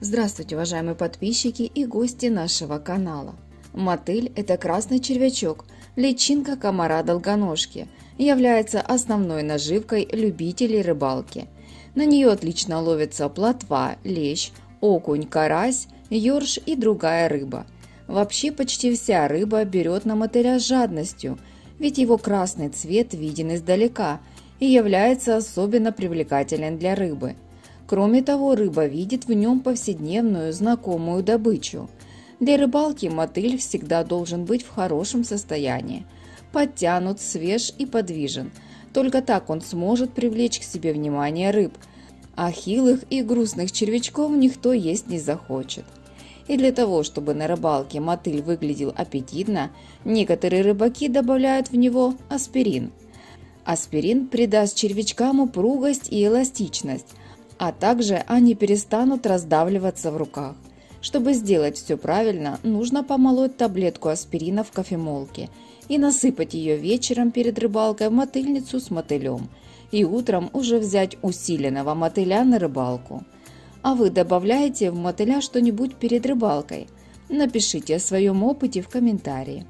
Здравствуйте, уважаемые подписчики и гости нашего канала. Мотыль – это красный червячок, личинка комара-долгоножки, является основной наживкой любителей рыбалки. На нее отлично ловятся плотва, лещ, окунь, карась, ёрш и другая рыба. Вообще почти вся рыба берет на мотыля с жадностью, ведь его красный цвет виден издалека и является особенно привлекателен для рыбы. Кроме того, рыба видит в нем повседневную знакомую добычу. Для рыбалки мотыль всегда должен быть в хорошем состоянии, подтянут, свеж и подвижен. Только так он сможет привлечь к себе внимание рыб, а хилых и грустных червячков никто есть не захочет. И для того, чтобы на рыбалке мотыль выглядел аппетитно, некоторые рыбаки добавляют в него аспирин. Аспирин придаст червячкам упругость и эластичность, а также они перестанут раздавливаться в руках. Чтобы сделать все правильно, нужно помолоть таблетку аспирина в кофемолке и насыпать ее вечером перед рыбалкой в мотыльницу с мотылем, и утром уже взять усиленного мотыля на рыбалку. А вы добавляете в мотыля что-нибудь перед рыбалкой? Напишите о своем опыте в комментарии.